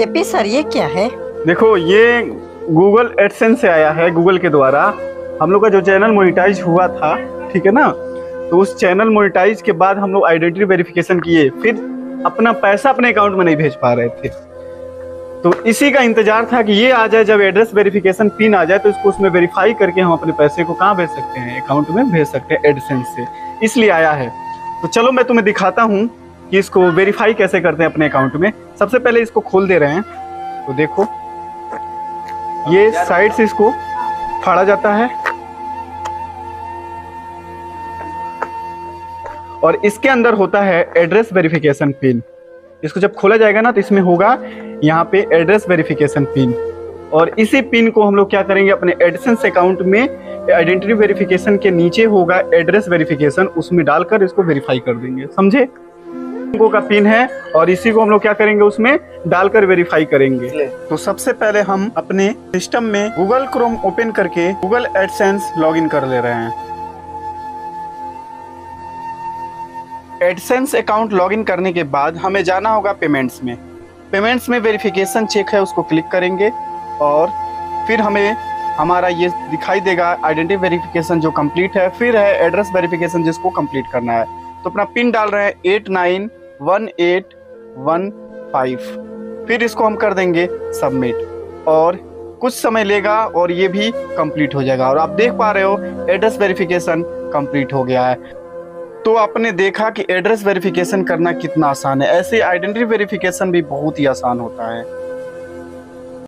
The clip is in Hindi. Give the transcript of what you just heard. एपी सर ये क्या है? देखो ये Google AdSense से आया है। Google के द्वारा हम लोग का जो चैनल मोनिटाइज हुआ था, ठीक है ना, तो उस चैनल मोनिटाइज के बाद हम लोग आइडेंटिटी वेरिफिकेशन किए, फिर अपना पैसा अपने अकाउंट में नहीं भेज पा रहे थे। तो इसी का इंतजार था कि ये आ जाए, जब एड्रेस वेरिफिकेशन पिन आ जाए तो इसको उसमें वेरीफाई करके हम अपने पैसे को कहाँ भेज सकते हैं, अकाउंट में भेज सकते हैं AdSense से, इसलिए आया है। तो चलो मैं तुम्हें दिखाता हूँ कि इसको वेरीफाई कैसे करते हैं अपने अकाउंट में। सबसे पहले इसको खोल दे रहे हैं। तो देखो ये साइड से इसको फाड़ा जाता है और इसके अंदर होता है एड्रेस वेरिफिकेशन पिन। इसको जब खोला जाएगा ना तो इसमें होगा यहाँ पे एड्रेस वेरिफिकेशन पिन, और इसी पिन को हम लोग क्या करेंगे अपने AdSense अकाउंट में आइडेंटिटी वेरिफिकेशन के नीचे होगा एड्रेस वेरिफिकेशन, उसमें डालकर इसको वेरीफाई कर देंगे, समझे? का पिन है और इसी को हम लोग क्या करेंगे उसमें डालकर वेरीफाई करेंगे। तो सबसे पहले हम अपने सिस्टम में Google Chrome ओपन करके Google AdSense लॉगिन कर ले रहे हैं। AdSense अकाउंट लॉगिन करने के बाद हमें जाना होगा पेमेंट्स में। पेमेंट्स में वेरिफिकेशन चेक है, उसको क्लिक करेंगे और फिर हमें हमारा ये दिखाई देगा आइडेंटिटी वेरिफिकेशन जो कम्प्लीट है, फिर है एड्रेस वेरिफिकेशन जिसको कम्प्लीट करना है। तो अपना पिन डाल रहे हैं 891815, फिर इसको हम कर देंगे सबमिट और कुछ समय लेगा और ये भी कंप्लीट हो जाएगा। और आप देख पा रहे हो एड्रेस वेरिफिकेशन कंप्लीट हो गया है। तो आपने देखा कि एड्रेस वेरिफिकेशन करना कितना आसान है। ऐसे आइडेंटिटी वेरिफिकेशन भी बहुत ही आसान होता है।